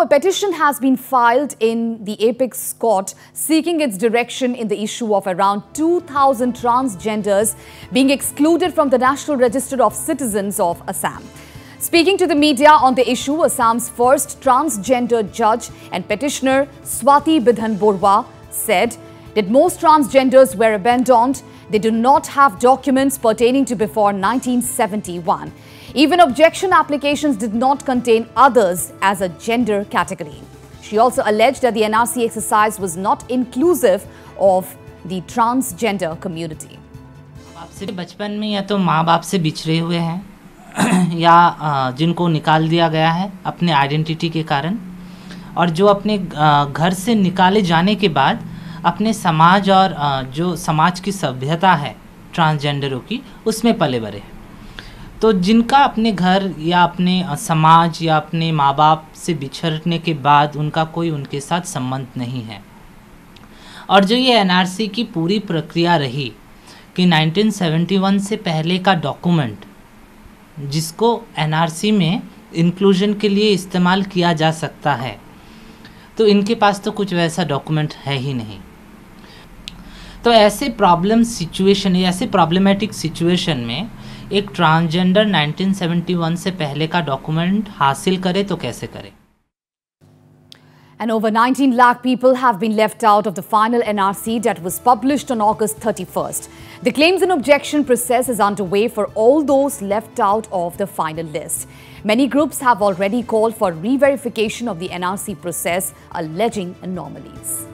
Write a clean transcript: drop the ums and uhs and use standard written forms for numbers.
A petition has been filed in the Apex Court seeking its direction in the issue of around 2,000 transgenders being excluded from the National Register of Citizens of Assam. Speaking to the media on the issue, Assam's first transgender judge and petitioner Swati Bidhan Baruah said that most transgenders were abandoned. They do not have documents pertaining to before 1971. Even objection applications did not contain others as a gender category. She also alleged that the NRC exercise was not inclusive of the transgender community. बचपन में या तो माँ बाप से बिछड़े हुए हैं या जिनको निकाल दिया गया है अपने आइडेंटिटी के कारण और जो अपने घर से निकाले जाने के बाद अपने समाज और जो समाज की सभ्यता है ट्रांसजेंडरों की उसमें पले बड़े हैं तो जिनका अपने घर या अपने समाज या अपने माँ बाप से बिछड़ने के बाद उनका कोई उनके साथ संबंध नहीं है और जो ये एनआरसी की पूरी प्रक्रिया रही कि 1971 से पहले का डॉक्यूमेंट जिसको एनआरसी में इंक्लूजन के लिए इस्तेमाल किया जा सकता है तो इनके पास तो कुछ वैसा डॉक्यूमेंट है ही नहीं तो ऐसे प्रॉब्लमेटिक सिचुएशन में एक ट्रांसजेंडर 1971 से पहले का डॉक्यूमेंट हासिल करे तो कैसे करे? And over 19 lakh people have been left out of the final NRC that was published on August 31st. The claims and objection process is underway for all those left out of the final list. Many groups have already called for re-verification of the NRC process, alleging anomalies.